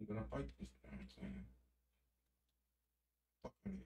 I'm gonna fight this thing. Fuck me.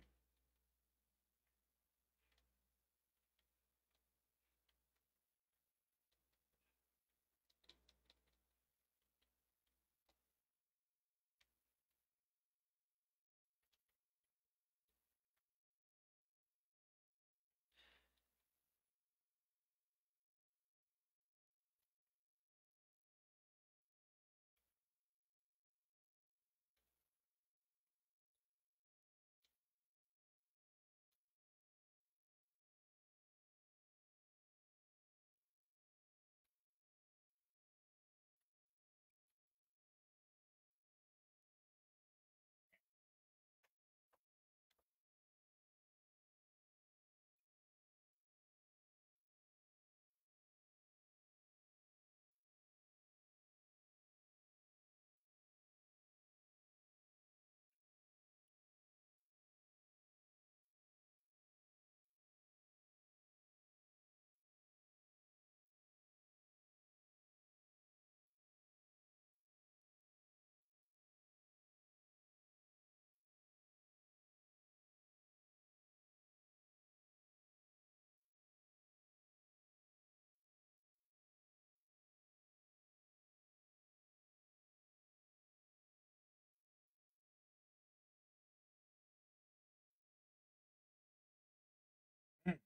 Yes.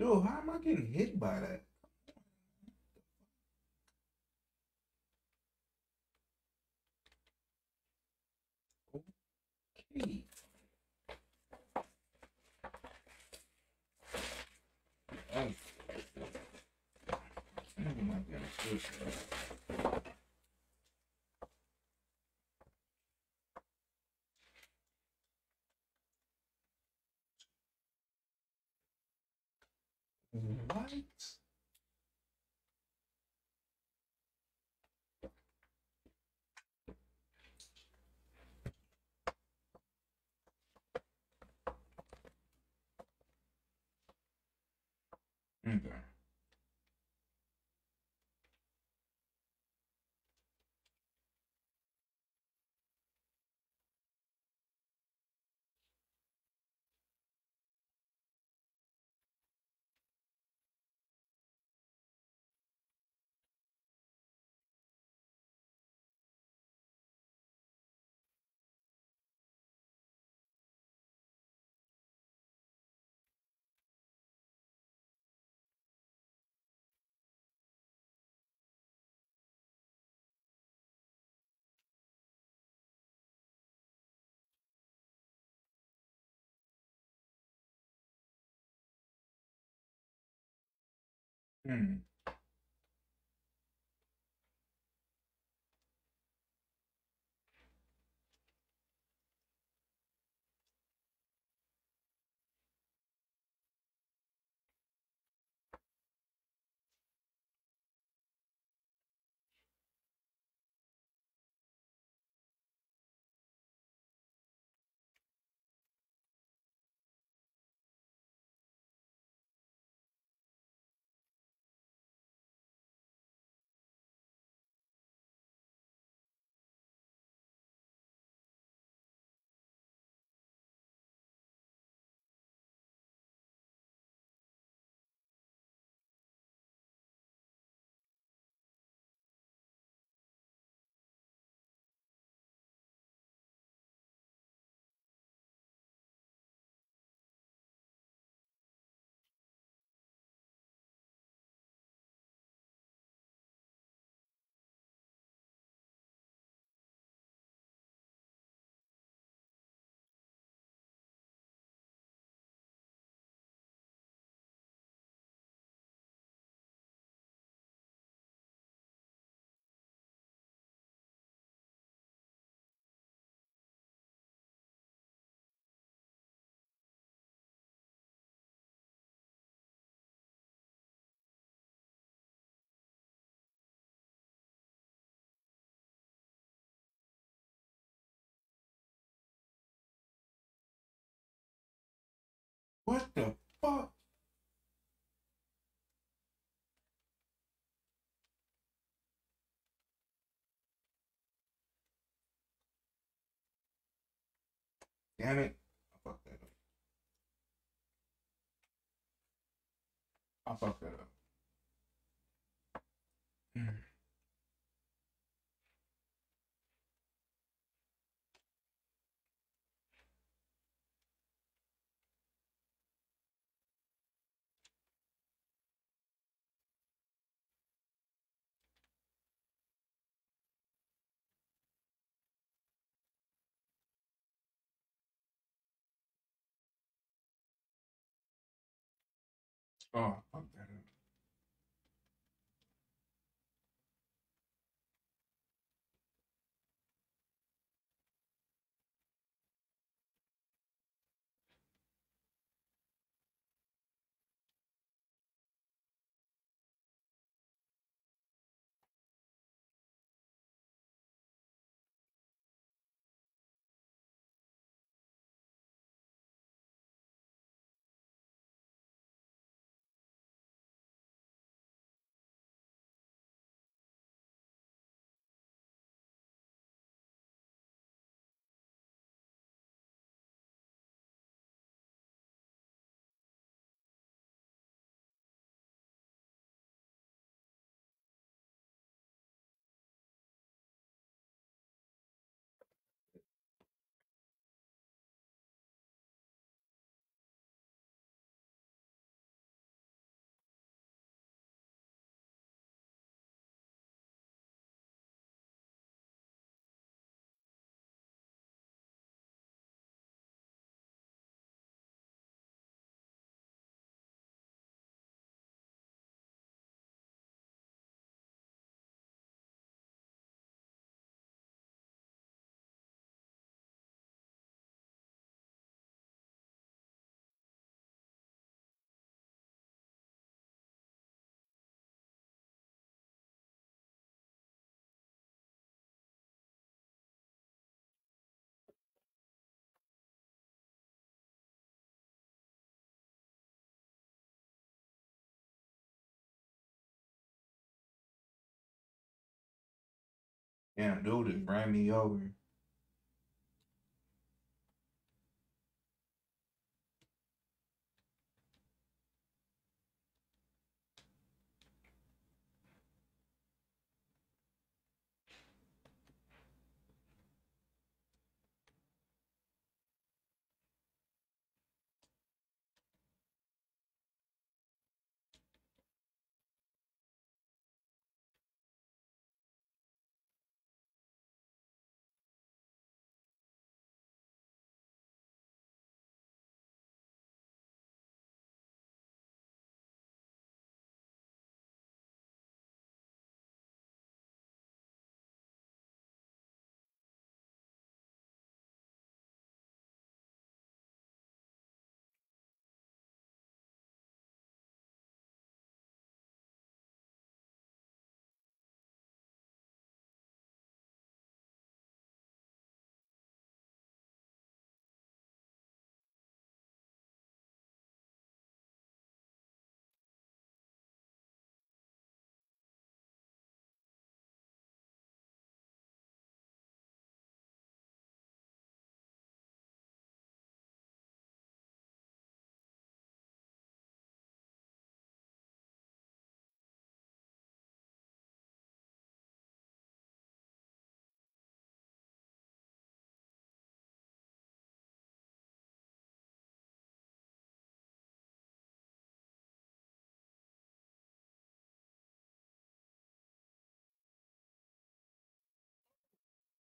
Yo, how am I getting hit by that? Okay. Oh. Oh my God. What? Okay. Hmm. What the fuck? Damn it. I fucked that up. Oh, I fucked that up. Yeah, dude, it ran me over.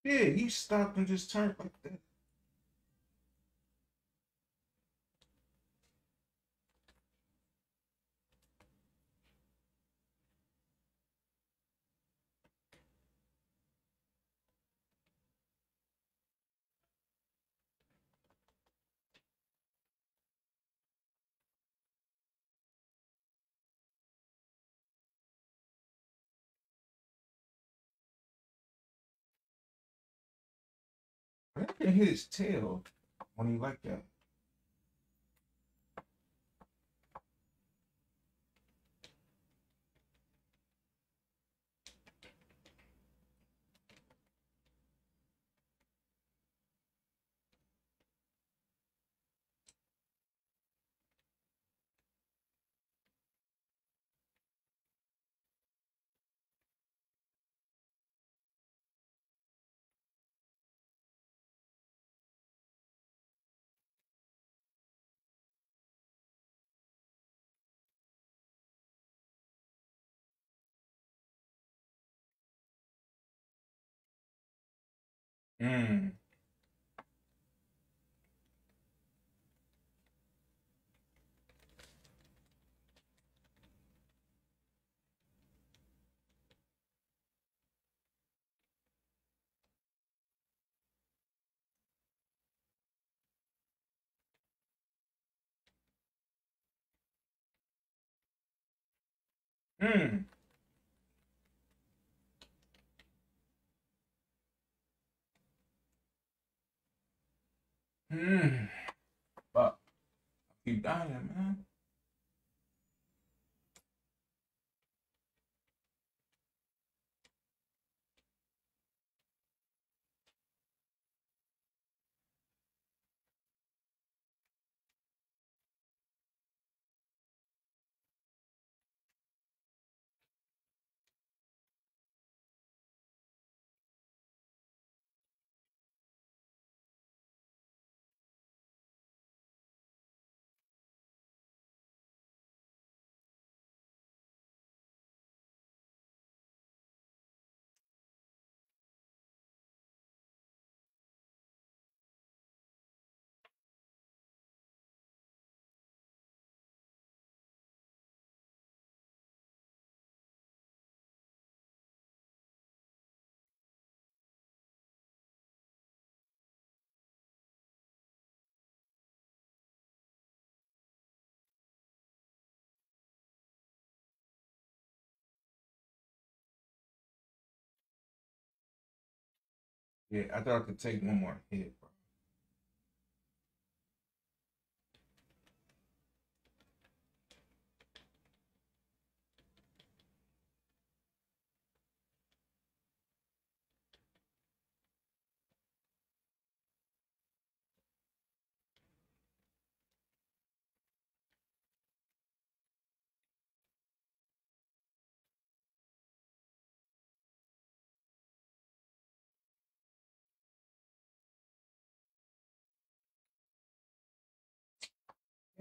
Yeah, he stopped and just turned like that. I can hit his tail when he like that. Mm. Mm. But I keep dying, man. Yeah, I thought I could take one more hit, bro.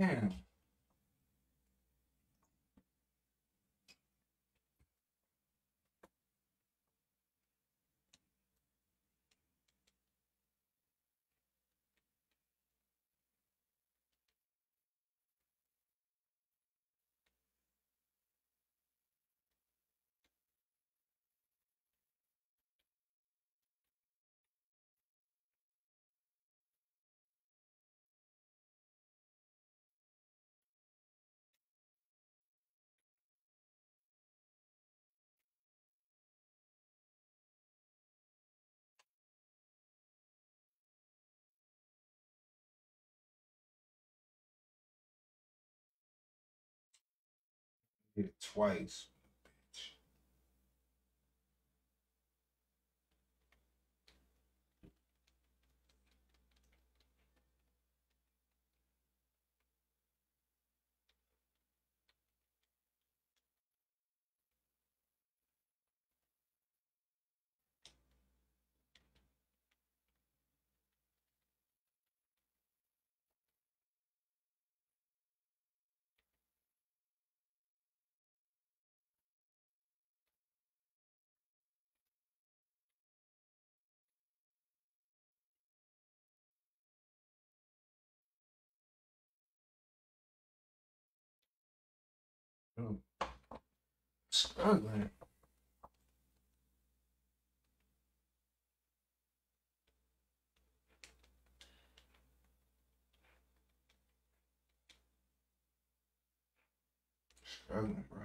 Yeah. Hit it twice. Struggling. Struggling, bro.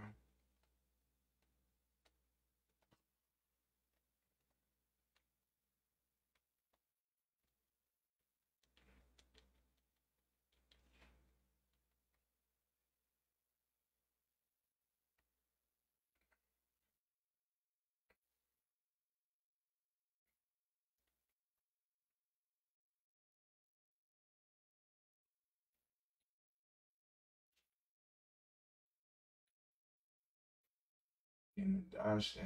And dodge that.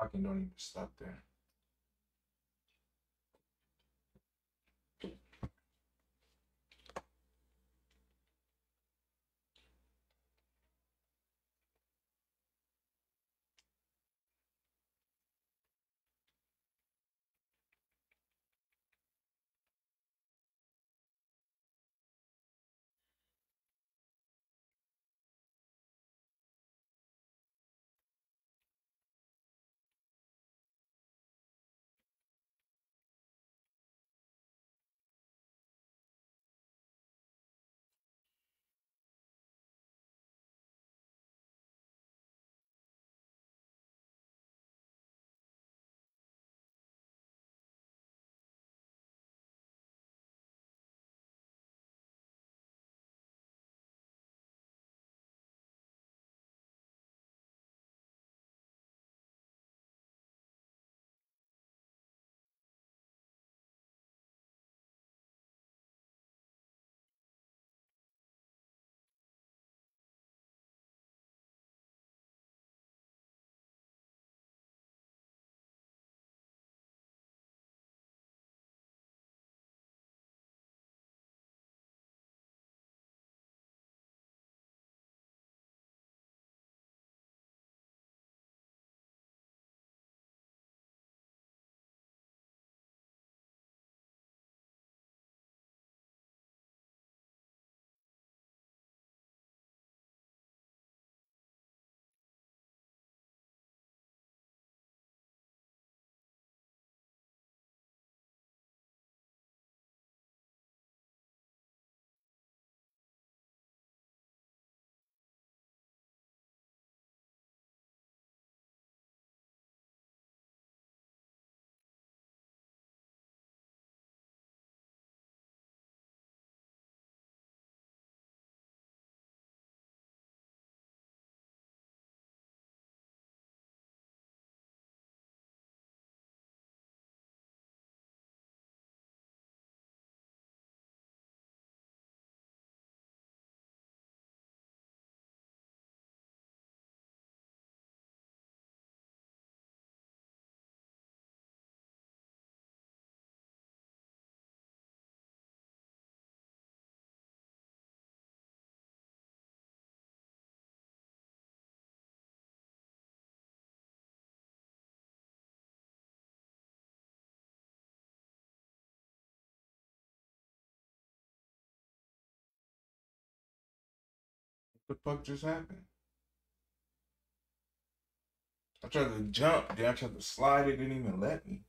fucking don't even stop there. What the fuck just happened? I tried to jump, then I tried to slide, it didn't even let me.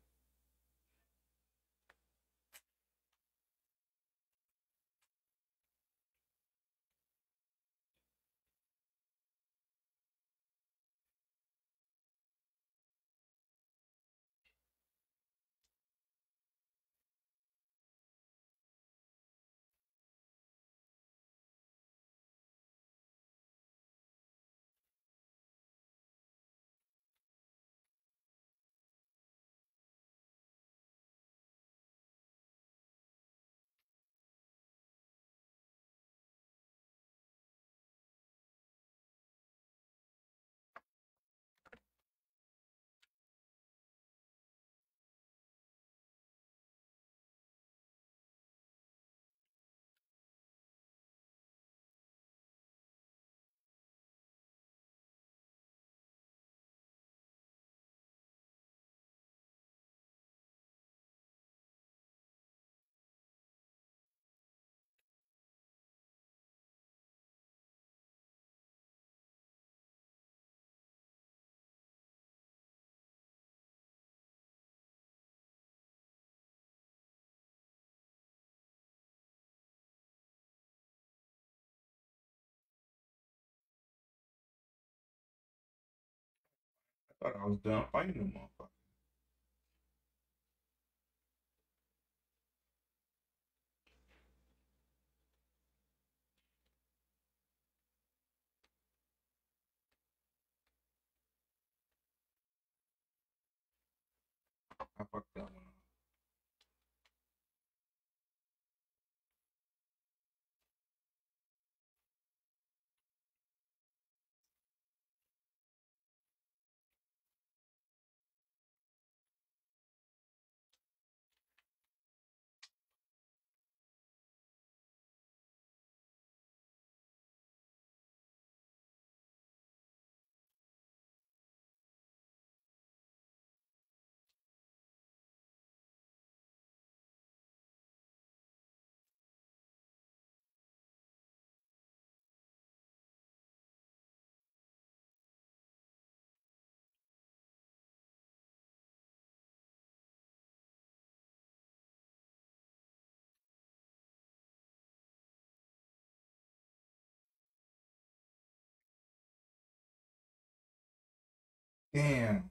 I thought I was done fighting them motherfucker. I fucked that one up. Damn.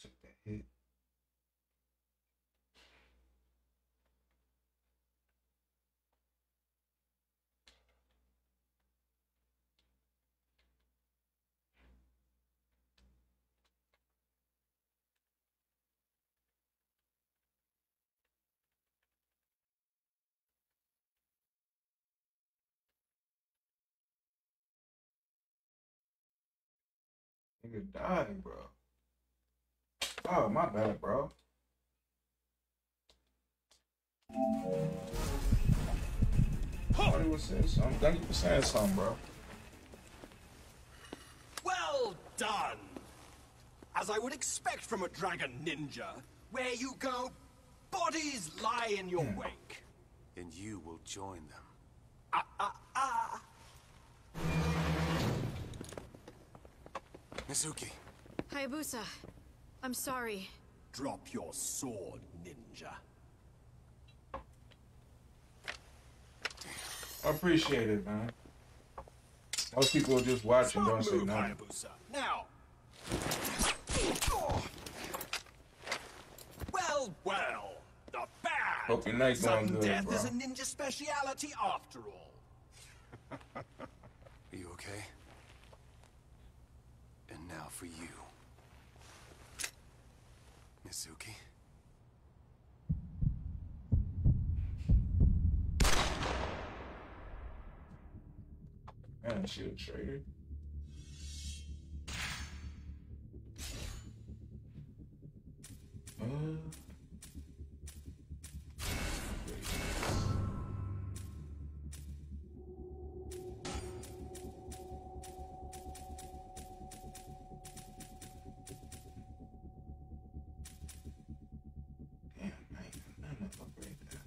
Took that hit. Nigga died, bro. Oh, my bad, bro. Thought he was saying something. Thought he was saying something, bro. Well done. As I would expect from a dragon ninja, where you go, bodies lie in your wake. And you will join them. Mizuki. Hayabusa. I'm sorry. Drop your sword, ninja. I appreciate it, man. Most people are just watching, don't say nothing. Now. Well, well. Not bad. Hope your night's going good, bro. Death is a ninja speciality after all. Are you okay? And now for you. Mizuki. Man, she a traitor. Upgrade that.